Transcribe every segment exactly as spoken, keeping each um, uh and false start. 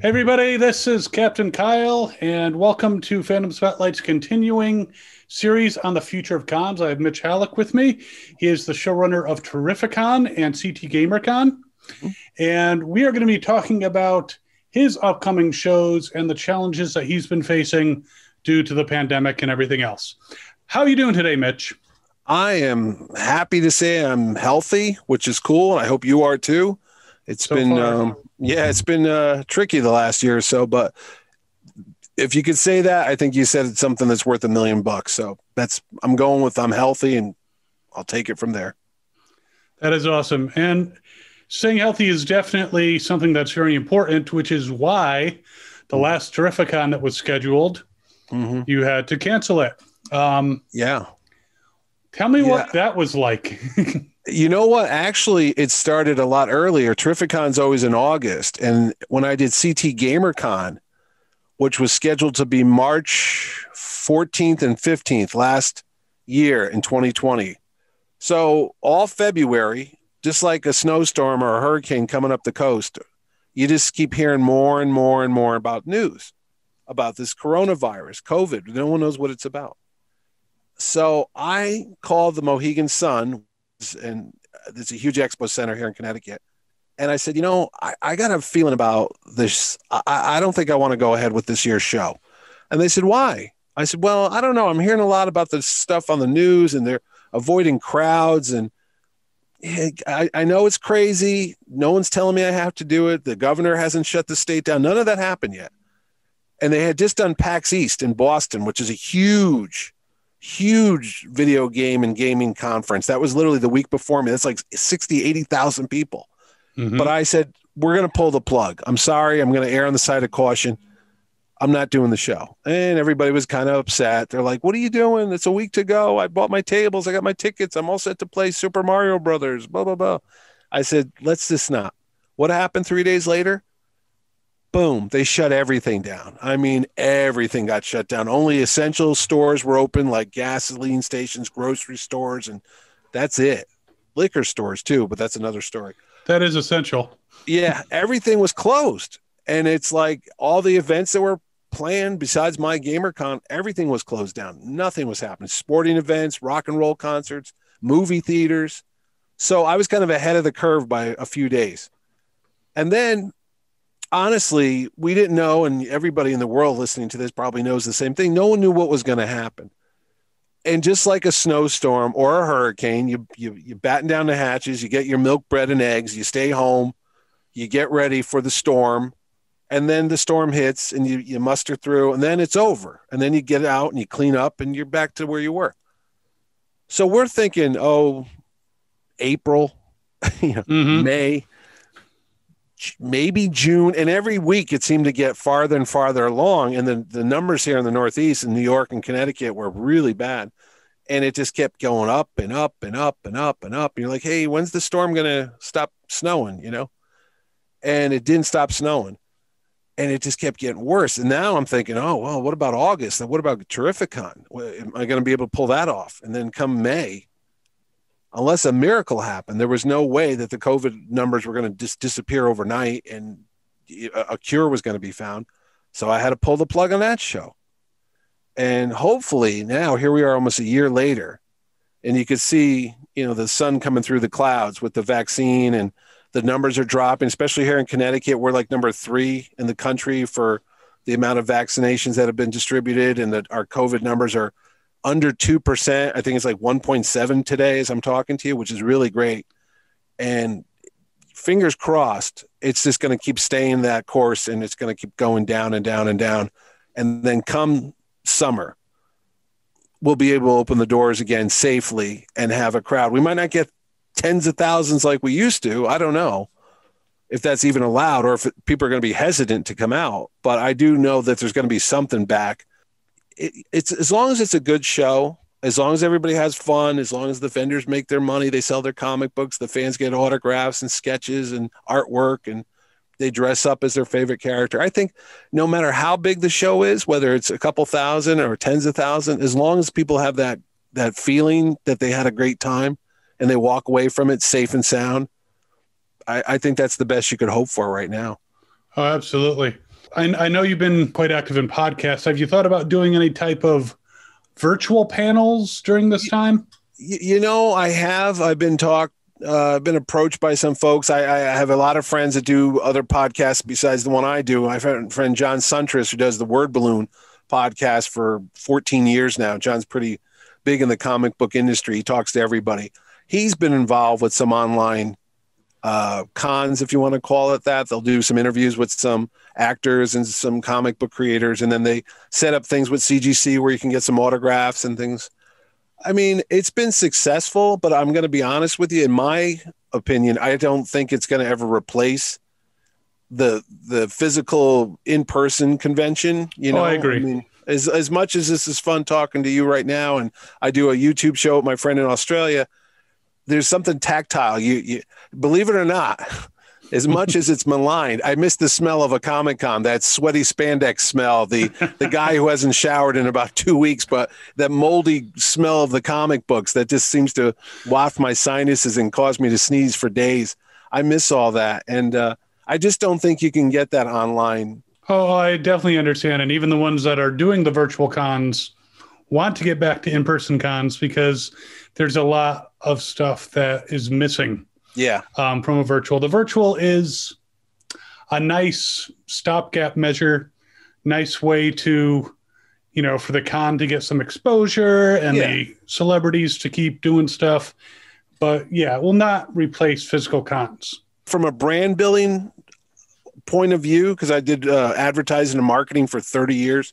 Hey everybody, this is Captain Kyle, and welcome to Fandom Spotlight's continuing series on the future of cons. I have Mitch Hallock with me. He is the showrunner of Terrificon and C T GamerCon, mm-hmm. and we are going to be talking about his upcoming shows and the challenges that he's been facing due to the pandemic and everything else. How are you doing today, Mitch? I am happy to say I'm healthy, which is cool, and I hope you are too. It's so been, um, yeah, it's been uh, tricky the last year or so, but if you could say that, I think you said it's something that's worth a million bucks. So that's, I'm going with I'm healthy, and I'll take it from there. That is awesome. And staying healthy is definitely something that's very important, which is why the last Terrificon that was scheduled, mm-hmm. you had to cancel it. Um, yeah. Tell me yeah. what that was like. You know what? Actually, it started a lot earlier. Terrificon's always in August. And when I did C T GamerCon, which was scheduled to be March fourteenth and fifteenth last year in twenty twenty. So all February, just like a snowstorm or a hurricane coming up the coast, you just keep hearing more and more and more about news, about this coronavirus, COVID. No one knows what it's about. So I called the Mohegan Sun, and there's a huge expo center here in Connecticut. And I said, you know, I, I got a feeling about this. I, I don't think I want to go ahead with this year's show. And they said, why? I said, well, I don't know. I'm hearing a lot about this stuff on the news, and they're avoiding crowds. And I, I know it's crazy. No one's telling me I have to do it. The governor hasn't shut the state down. None of that happened yet. And they had just done PAX East in Boston, which is a huge huge video game and gaming conference. That was literally the week before me. That's like sixty, eighty thousand people. Mm-hmm. But I said, we're going to pull the plug. I'm sorry. I'm going to err on the side of caution. I'm not doing the show. And everybody was kind of upset. They're like, what are you doing? It's a week to go. I bought my tables. I got my tickets. I'm all set to play Super Mario Brothers, blah, blah, blah. I said, let's just not. What happened three days later? Boom, they shut everything down. I mean, everything got shut down. Only essential stores were open, like gasoline stations, grocery stores, and that's it. Liquor stores, too, but that's another story. That is essential. Yeah, everything was closed. And it's like all the events that were planned, besides my GamerCon, everything was closed down. Nothing was happening. Sporting events, rock and roll concerts, movie theaters. So I was kind of ahead of the curve by a few days. And then, honestly, we didn't know, and everybody in the world listening to this probably knows the same thing. No one knew what was going to happen. And just like a snowstorm or a hurricane, you, you you batten down the hatches, you get your milk, bread, and eggs, you stay home, you get ready for the storm, and then the storm hits, and you, you muster through, and then it's over. And then you get out, and you clean up, and you're back to where you were. So we're thinking, oh, April, you know, mm-hmm. May, maybe June, and every week it seemed to get farther and farther along. And the, the numbers here in the Northeast in New York and Connecticut were really bad. And it just kept going up and up and up and up and up. And you're like, hey, when's the storm going to stop snowing? You know? And it didn't stop snowing, and it just kept getting worse. And now I'm thinking, oh, well, what about August? And what about Terrificon? Am I going to be able to pull that off? And then come May, unless a miracle happened, there was no way that the COVID numbers were going to dis- disappear overnight and a cure was going to be found. So I had to pull the plug on that show. And hopefully now here we are almost a year later, and you could see, you know, the sun coming through the clouds with the vaccine, and the numbers are dropping, especially here in Connecticut. We're like number three in the country for the amount of vaccinations that have been distributed, and that our COVID numbers are under two percent. I think it's like one point seven today as I'm talking to you, which is really great. And fingers crossed, it's just going to keep staying that course, and it's going to keep going down and down and down. And then come summer, we'll be able to open the doors again safely and have a crowd. We might not get tens of thousands like we used to. I don't know if that's even allowed, or if people are going to be hesitant to come out, but I do know that there's going to be something back. It, it's as long as it's a good show, as long as everybody has fun, as long as the vendors make their money, they sell their comic books, the fans get autographs and sketches and artwork, and they dress up as their favorite character. I think no matter how big the show is, whether it's a couple thousand or tens of thousand, as long as people have that, that feeling that they had a great time and they walk away from it safe and sound, I, I think that's the best you could hope for right now. Oh, absolutely. I, I know you've been quite active in podcasts. Have you thought about doing any type of virtual panels during this time? You, you know, I have. I've been talked, uh, been approached by some folks. I, I have a lot of friends that do other podcasts besides the one I do. I have a friend, John Suntris, who does the Word Balloon podcast for fourteen years now. John's pretty big in the comic book industry. He talks to everybody. He's been involved with some online uh, cons, if you want to call it that. They'll do some interviews with some actors and some comic book creators. And then they set up things with C G C where you can get some autographs and things. I mean, it's been successful, but I'm going to be honest with you. In my opinion, I don't think it's going to ever replace the, the physical in-person convention. You know, oh, I agree. I mean, as, as much as this is fun talking to you right now, and I do a YouTube show with my friend in Australia, there's something tactile. You, you believe it or not, as much as it's maligned, I miss the smell of a Comic-Con, that sweaty spandex smell, the the guy who hasn't showered in about two weeks, but that moldy smell of the comic books that just seems to waft my sinuses and cause me to sneeze for days. I miss all that. And uh, I just don't think you can get that online. Oh, I definitely understand. And even the ones that are doing the virtual cons want to get back to in-person cons because there's a lot of stuff that is missing. Yeah. Um, from a virtual. The virtual is a nice stopgap measure, nice way to, you know, for the con to get some exposure and yeah. the celebrities to keep doing stuff. But yeah, it will not replace physical cons. From a brand building point of view, because I did uh, advertising and marketing for thirty years,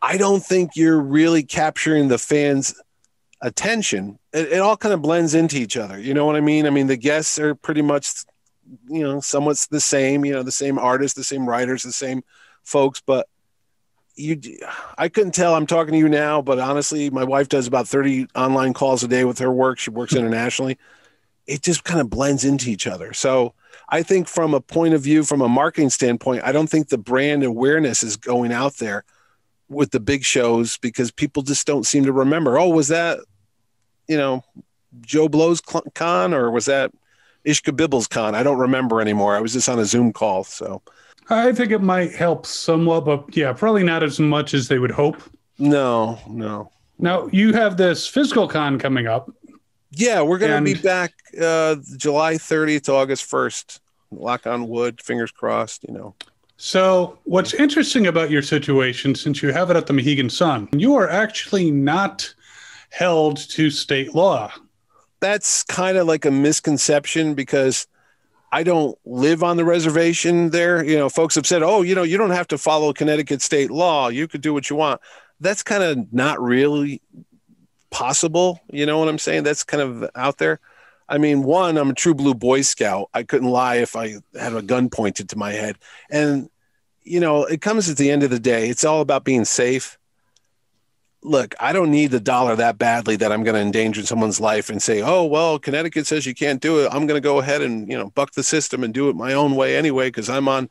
I don't think you're really capturing the fans' attention. It, it all kind of blends into each other. You know what I mean? I mean, the guests are pretty much, you know, somewhat the same, you know, the same artists, the same writers, the same folks, but you, I couldn't tell. I'm talking to you now, but honestly, my wife does about thirty online calls a day with her work. She works internationally. It just kind of blends into each other. So I think from a point of view, from a marketing standpoint, I don't think the brand awareness is going out there with the big shows because people just don't seem to remember. Oh, was that, you know, Joe Blow's con, or was that Ishka Bibble's con? I don't remember anymore. I was just on a Zoom call. So I think it might help somewhat, but yeah, probably not as much as they would hope. No, no. Now you have this physical con coming up. Yeah, we're going to and... be back uh, July thirtieth to August first. Lock on wood, fingers crossed, you know. So what's interesting about your situation, since you have it at the Mohegan Sun, you are actually not held to state law. That's kind of like a misconception because I don't live on the reservation there. You know, folks have said, oh, you know, you don't have to follow Connecticut state law. You could do what you want. That's kind of not really possible. You know what I'm saying? That's kind of out there. I mean, one, I'm a true blue Boy Scout. I couldn't lie if I had a gun pointed to my head. And, you know, it comes at the end of the day. It's all about being safe. Look, I don't need the dollar that badly that I'm going to endanger someone's life and say, oh, well, Connecticut says you can't do it. I'm going to go ahead and, you know, buck the system and do it my own way anyway because I'm on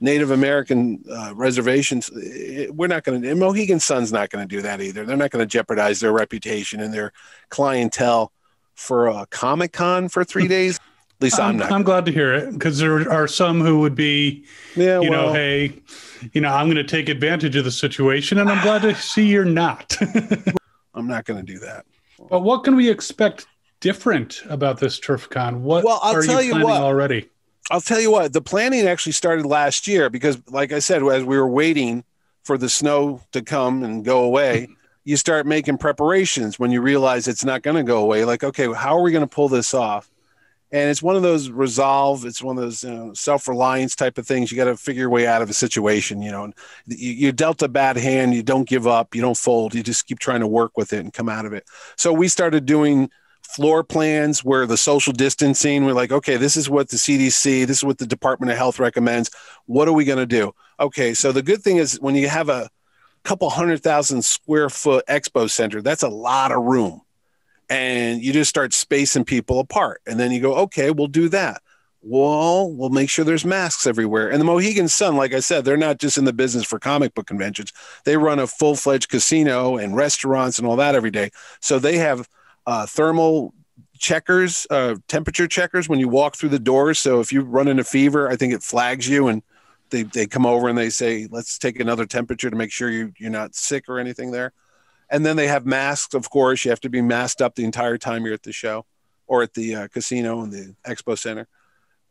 Native American uh, reservations. We're not going to, Mohegan Sun's not going to do that either. They're not going to jeopardize their reputation and their clientele for a Comic-Con for three days. At least I'm, I'm not. I'm glad to hear it because there are some who would be, yeah, you well, know, hey, you know, I'm going to take advantage of the situation, and I'm glad to see you're not. I'm not going to do that. But what can we expect different about this Terrificon? What well, I'll are tell you, you planning what, already? I'll tell you what, the planning actually started last year because, like I said, as we were waiting for the snow to come and go away, you start making preparations when you realize it's not going to go away. Like, okay, how are we going to pull this off? And it's one of those resolve. It's one of those, you know, self-reliance type of things. You got to figure your way out of a situation, you know, and you, you dealt a bad hand. You don't give up. You don't fold. You just keep trying to work with it and come out of it. So we started doing floor plans where the social distancing, we're like, okay, this is what the C D C, this is what the Department of Health recommends. What are we going to do? Okay. So the good thing is when you have a couple hundred thousand square foot expo center, that's a lot of room. And you just start spacing people apart. And then you go, okay, we'll do that. Well, we'll make sure there's masks everywhere. And the Mohegan Sun, like I said, they're not just in the business for comic book conventions. They run a full-fledged casino and restaurants and all that every day. So they have uh, thermal checkers, uh, temperature checkers when you walk through the doors. So if you run into fever, I think it flags you and they they come over and they say, let's take another temperature to make sure you, you're not sick or anything there. And then they have masks, of course. You have to be masked up the entire time you're at the show or at the uh, casino and the expo center.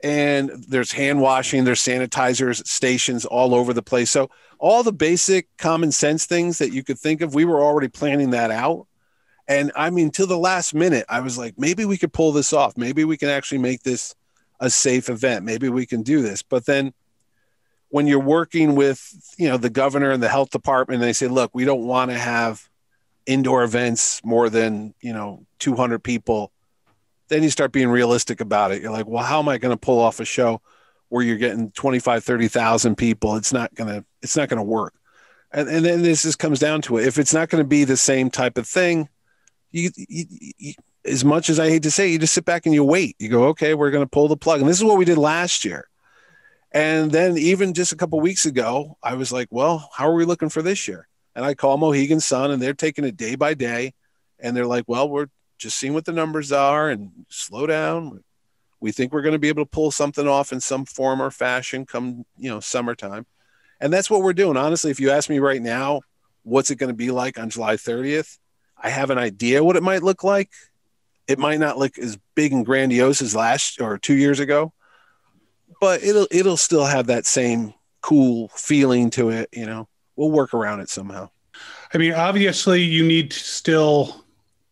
And there's hand washing, there's sanitizers stations all over the place. So all the basic common sense things that you could think of, we were already planning that out. And I mean, till the last minute, I was like, maybe we could pull this off. Maybe we can actually make this a safe event. Maybe we can do this. But then when you're working with, you know, the governor and the health department, and they say, look, we don't want to have indoor events more than, you know, two hundred people. Then you start being realistic about it. You're like, well, how am I going to pull off a show where you're getting twenty-five, thirty thousand people? It's not going to, it's not going to work. And, and then this just comes down to it. If it's not going to be the same type of thing, you, you, you, as much as I hate to say, you just sit back and you wait, you go, okay, we're going to pull the plug. And this is what we did last year. And then even just a couple of weeks ago, I was like, well, how are we looking for this year? And I call Mohegan Sun and they're taking it day by day. And they're like, well, we're just seeing what the numbers are and slow down. We think we're going to be able to pull something off in some form or fashion come, you know, summertime. And that's what we're doing. Honestly, if you ask me right now, what's it going to be like on July thirtieth? I have an idea what it might look like. It might not look as big and grandiose as last or two years ago, but it'll, it'll still have that same cool feeling to it. You know, we'll work around it somehow. I mean, obviously you need to still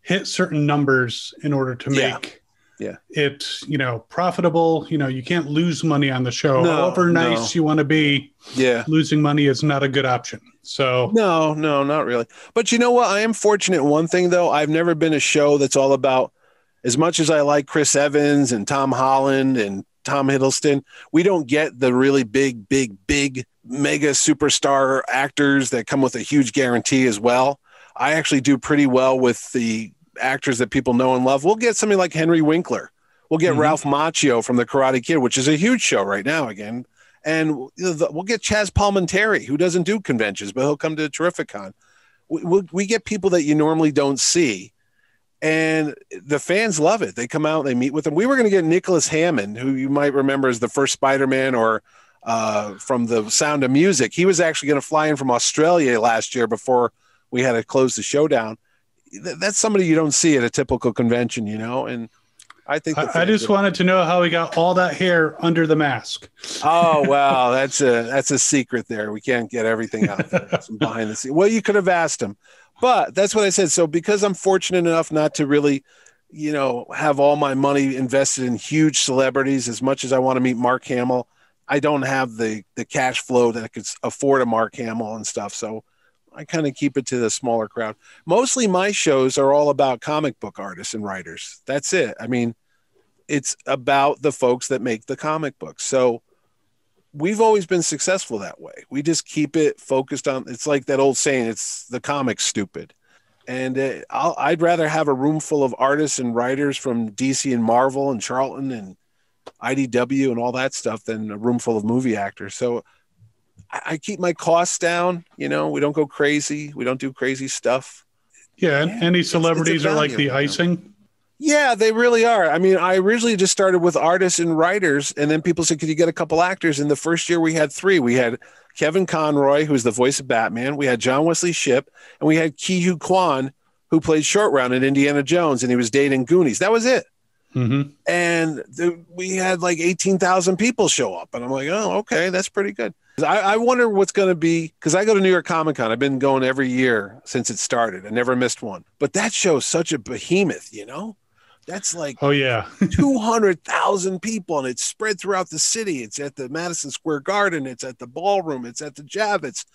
hit certain numbers in order to make yeah. Yeah. it, you know, profitable. You know, you can't lose money on the show. No, However nice no. you want to be, yeah. losing money is not a good option. So no, no, not really. But you know what? I am fortunate in one thing though. I've never been a show that's all about, as much as I like Chris Evans and Tom Holland and Tom Hiddleston, we don't get the really big, big, big mega superstar actors that come with a huge guarantee as well. I actually do pretty well with the actors that people know and love. We'll get somebody like Henry Winkler. We'll get mm-hmm. Ralph Macchio from The Karate Kid, which is a huge show right now again. And we'll get Chaz Palminteri, who doesn't do conventions, but he'll come to Terrificon. We, we, we get people that you normally don't see. And the fans love it. They come out, they meet with them. We were going to get Nicholas Hammond, who you might remember as the first Spider-Man or uh, from The Sound of Music. He was actually going to fly in from Australia last year before we had to close the show down. That's somebody you don't see at a typical convention, you know? And I think I, I just wanted to know how he got all that hair under the mask. Oh, wow. That's a, that's a secret there. We can't get everything out there. Some behind the scenes. Well, you could have asked him, but that's what I said. So because I'm fortunate enough not to really, you know, have all my money invested in huge celebrities, as much as I want to meet Mark Hamill, I don't have the, the cash flow that I could afford a Mark Hamill and stuff. So I kind of keep it to the smaller crowd. Mostly my shows are all about comic book artists and writers. That's it. I mean, it's about the folks that make the comic books. So we've always been successful that way. We just keep it focused on, it's like that old saying, it's the comic stupid. And it, I'll, I'd rather have a room full of artists and writers from D C and Marvel and Charlton and I D W and all that stuff than a room full of movie actors. So I keep my costs down. You know, we don't go crazy. We don't do crazy stuff. Yeah. And any celebrities it's, it's are like the icing. Yeah, they really are. I mean, I originally just started with artists and writers, and then people said, could you get a couple actors? And the first year we had three. We had Kevin Conroy, who's the voice of Batman. We had John Wesley Shipp, and we had Ke Huy Quan, who played Short Round in Indiana Jones, and he was dating Goonies. That was it. Mm-hmm. And the, we had like eighteen thousand people show up. And I'm like, oh, okay, that's pretty good. I, I wonder what's going to be, because I go to New York Comic-Con. I've been going every year since it started. I never missed one. But that show's such a behemoth, you know? That's like oh yeah, two hundred thousand people, and it's spread throughout the city. It's at the Madison Square Garden. It's at the ballroom. It's at the Javits.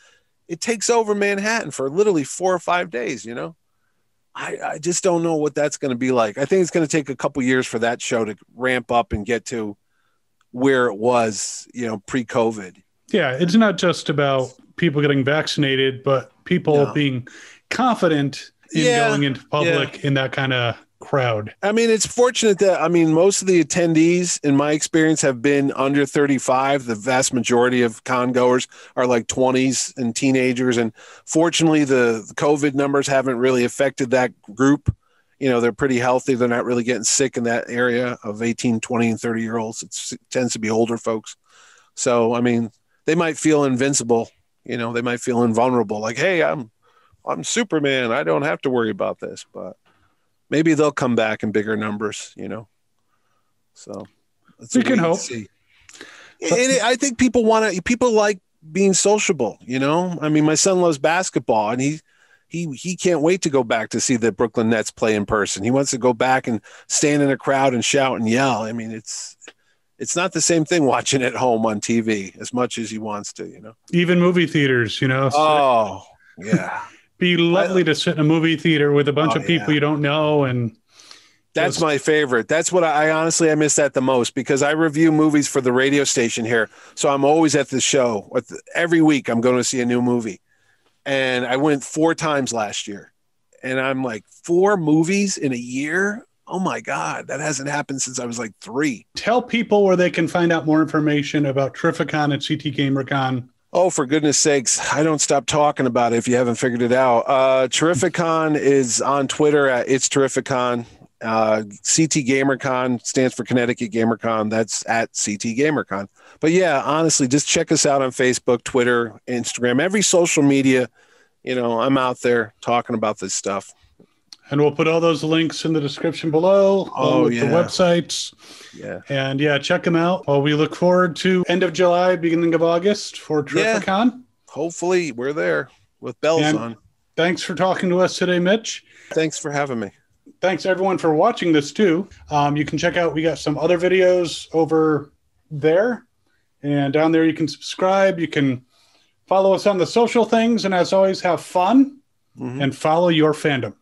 It takes over Manhattan for literally four or five days, you know? I, I just don't know what that's going to be like. I think it's going to take a couple years for that show to ramp up and get to where it was, you know, pre-COVID. Yeah, it's not just about people getting vaccinated, but people no. being confident in yeah, going into public yeah. in that kind of crowd. I mean, it's fortunate that, I mean, most of the attendees, in my experience, have been under thirty-five. The vast majority of con-goers are like twenties and teenagers. And fortunately, the COVID numbers haven't really affected that group. You know, they're pretty healthy. They're not really getting sick in that area of eighteen, twenty, and thirty-year-olds. It tends to be older folks. So, I mean, they might feel invincible. You know, they might feel invulnerable. Like, hey, I'm, I'm Superman. I don't have to worry about this. But maybe they'll come back in bigger numbers. You know, so we can hope. See. And it, I think people want to. People like being sociable. You know, I mean, my son loves basketball, and he. He he can't wait to go back to see the Brooklyn Nets play in person. He wants to go back and stand in a crowd and shout and yell. I mean, it's it's not the same thing watching at home on T V as much as he wants to, you know. Even movie theaters, you know. Oh, yeah. Be lovely to sit in a movie theater with a bunch oh, of people yeah. you don't know. And that's those. My favorite. That's what I, I honestly, I miss that the most, because I review movies for the radio station here. So I'm always at the show. Every week I'm going to see a new movie. And I went four times last year, and I'm like, four movies in a year. Oh my God. That hasn't happened since I was like three. Tell people where they can find out more information about Terrificon and C T GamerCon. Oh, for goodness sakes. I don't stop talking about it. If you haven't figured it out, uh, Terrificon is on Twitter at It's Terrificon. Uh, C T GamerCon stands for Connecticut GamerCon. That's at C T GamerCon. But yeah, honestly, just check us out on Facebook, Twitter, Instagram, every social media. You know, I'm out there talking about this stuff. And we'll put all those links in the description below. Oh, yeah. The websites. Yeah. And yeah, check them out. Well, we look forward to end of July, beginning of August for Terrificon. Yeah. Hopefully we're there with bells and on. Thanks for talking to us today, Mitch. Thanks for having me. Thanks, everyone, for watching this, too. Um, you can check out, we got some other videos over there. And down there, you can subscribe. You can follow us on the social things. And as always, have fun mm-hmm. and follow your fandom.